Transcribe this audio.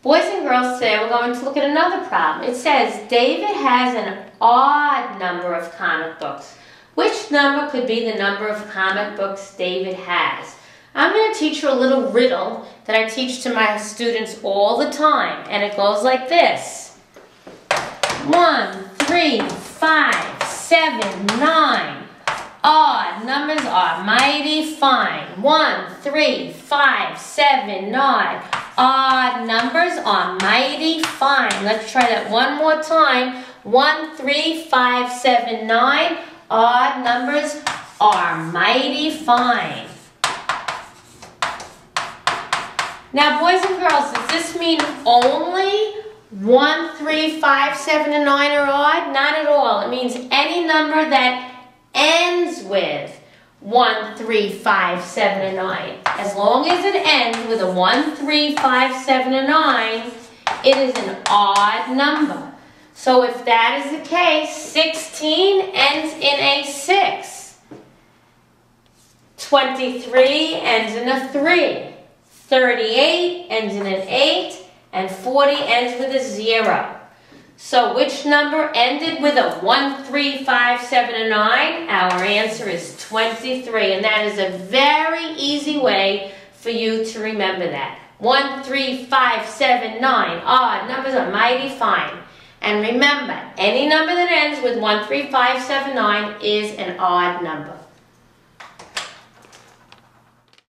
Boys and girls, today we're going to look at another problem. It says David has an odd number of comic books. Which number could be the number of comic books David has? I'm going to teach you a little riddle that I teach to my students all the time, and it goes like this. 1, 3, 5, 7, 9. Odd numbers are mighty fine. 1, 3, 5, 7, 9. Odd numbers are mighty fine. Let's try that one more time. 1, 3, 5, 7, 9. Odd numbers are mighty fine. Now, boys and girls, does this mean only 1, 3, 5, 7, and 9 are odd? Not at all. It means any number that ends with 1, 3, 5, 7, and 9. As long as it ends with a 1, 3, 5, 7, and 9, it is an odd number. So if that is the case, 16 ends in a 6. 23 ends in a 3. 38 ends in an 8. And 40 ends with a 0. So which number ended with a 1, 3, 5, 7, and 9? Our answer is 23. And that is a very easy way for you to remember that. 1, 3, 5, 7, 9. Odd numbers are mighty fine. And remember, any number that ends with 1, 3, 5, 7, 9 is an odd number.